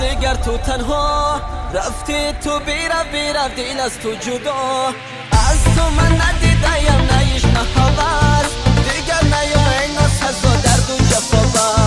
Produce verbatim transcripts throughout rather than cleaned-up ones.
دگر تو تنها رفتی تو بی رفتی رفتی این از تو جدا از تو من ندیدیم نیش نه حوض دیگر نیا این از هزا درد و جفا بر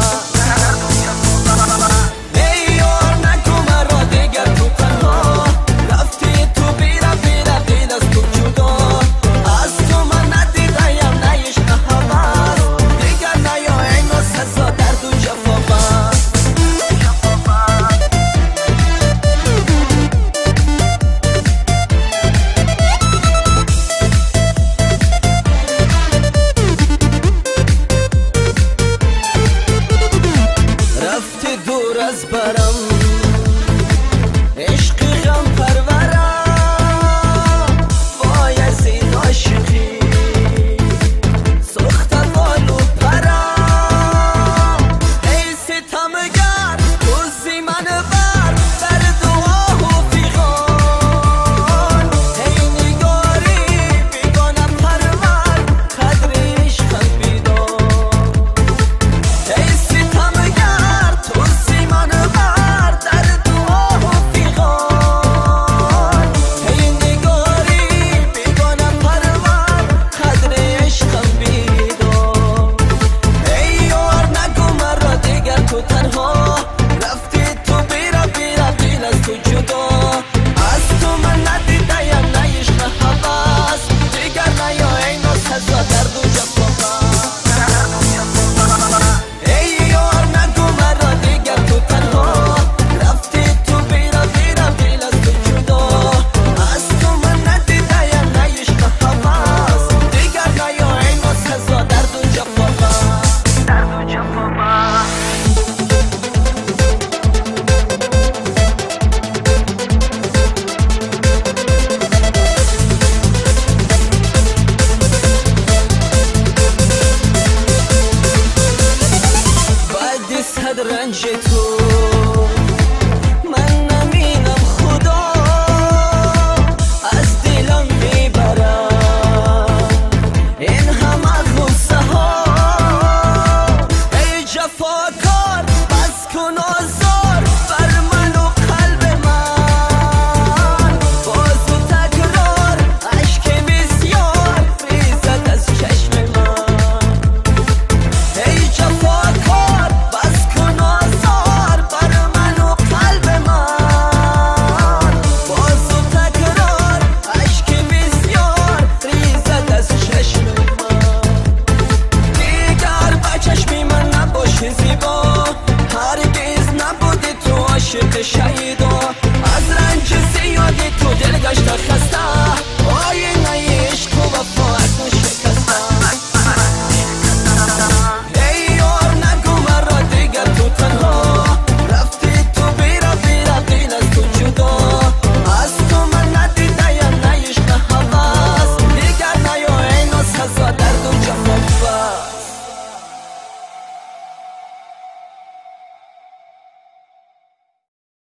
I'm